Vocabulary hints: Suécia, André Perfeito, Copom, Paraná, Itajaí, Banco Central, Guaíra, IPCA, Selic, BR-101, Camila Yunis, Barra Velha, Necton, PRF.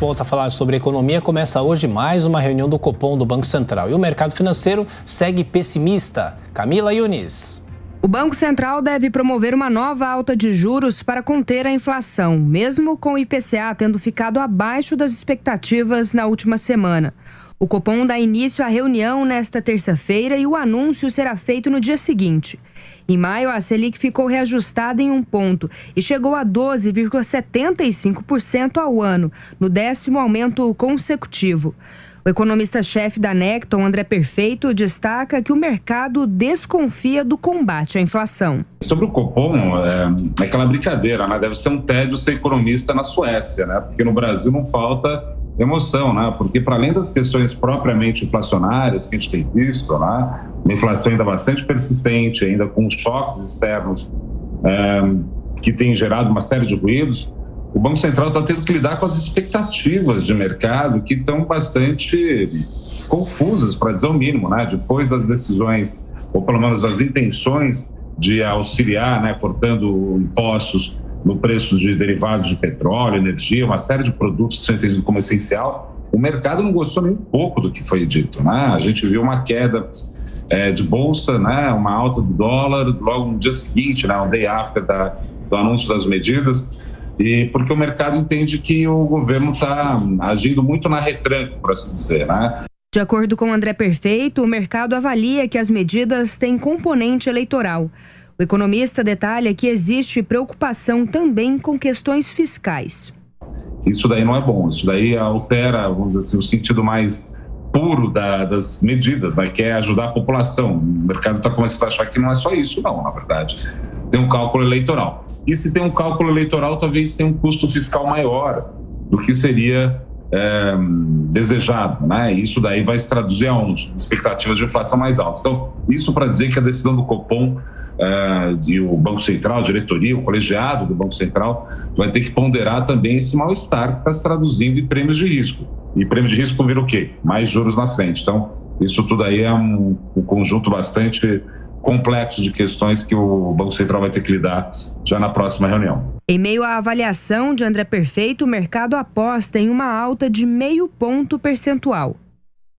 Volta a falar sobre economia, começa hoje mais uma reunião do Copom do Banco Central e o mercado financeiro segue pessimista. Camila Yunis. O Banco Central deve promover uma nova alta de juros para conter a inflação, mesmo com o IPCA tendo ficado abaixo das expectativas na última semana. O Copom dá início à reunião nesta terça-feira e o anúncio será feito no dia seguinte. Em maio, a Selic ficou reajustada em 1 ponto e chegou a 12,75% ao ano, no 10º aumento consecutivo. O economista-chefe da Necton, André Perfeito, destaca que o mercado desconfia do combate à inflação. Sobre o Copom, é aquela brincadeira, né? Deve ser um tédio ser economista na Suécia, né? Porque no Brasil não falta emoção, né? Porque para além das questões propriamente inflacionárias que a gente tem visto, né? Uma inflação ainda bastante persistente, ainda com choques externos que tem gerado uma série de ruídos, o Banco Central está tendo que lidar com as expectativas de mercado que estão bastante confusas, para dizer o mínimo, né? Depois das decisões, ou pelo menos das intenções de auxiliar, né? Cortando impostos no preço de derivados de petróleo, energia, uma série de produtos que são entendidos como essencial, o mercado não gostou nem um pouco do que foi dito, né? A gente viu uma queda de bolsa, né? Uma alta do dólar, logo no dia seguinte, né? Um day after do anúncio das medidas, e porque o mercado entende que o governo está agindo muito na retranca, por assim dizer, né? De acordo com André Perfeito, o mercado avalia que as medidas têm componente eleitoral. O economista detalha que existe preocupação também com questões fiscais. Isso daí não é bom, isso daí altera, vamos dizer assim, o sentido mais puro das medidas, né? Que é ajudar a população. O mercado está começando a achar que não é só isso, não, na verdade. Tem um cálculo eleitoral. E se tem um cálculo eleitoral, talvez tenha um custo fiscal maior do que seria desejado, né? Isso daí vai se traduzir aonde? Expectativas de inflação mais alta. Então, isso para dizer que a decisão do Copom e o Banco Central, a diretoria, o colegiado do Banco Central vai ter que ponderar também esse mal-estar que está se traduzindo em prêmios de risco. E prêmio de risco vira o quê? Mais juros na frente. Então, isso tudo aí é um conjunto bastante complexo de questões que o Banco Central vai ter que lidar já na próxima reunião. Em meio à avaliação de André Perfeito, o mercado aposta em uma alta de 0,5 ponto percentual.